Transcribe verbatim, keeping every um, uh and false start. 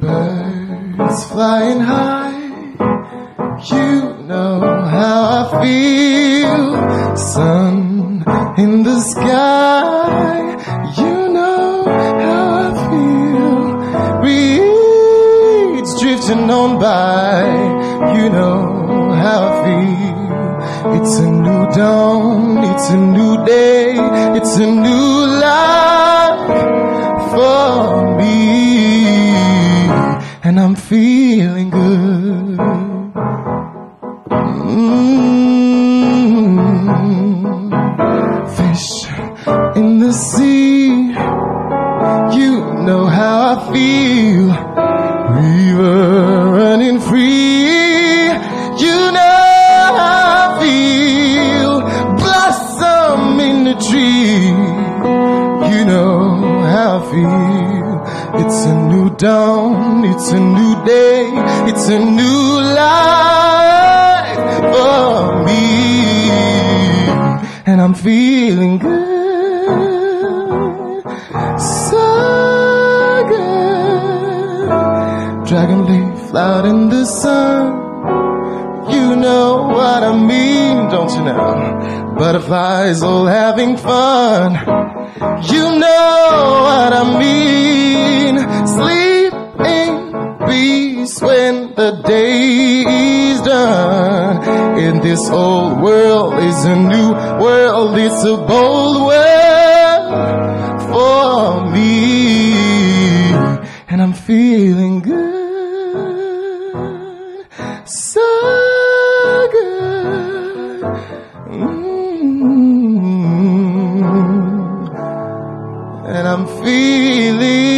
Birds flying high, you know how I feel. Sun in the sky, you know how I feel. Reeds drifting on by, you know how I feel. It's a new dawn, it's a new day, it's a new life for me, and I'm feeling good. Mm-hmm. Fish in the sea, you know how I feel. River running free, you know how I feel. Blossom in the tree, you know how I feel. It's a new dawn, it's a new day, it's a new life for me, and I'm feeling good, so good. Dragon leaf out in the sun, you know what I mean, don't you know? Butterflies all having fun, you know what I mean. Sleeping bees when the day is done. In this old world is a new world, it's a bold world for me, and I'm feeling good, so good. Mm-hmm. And I'm feeling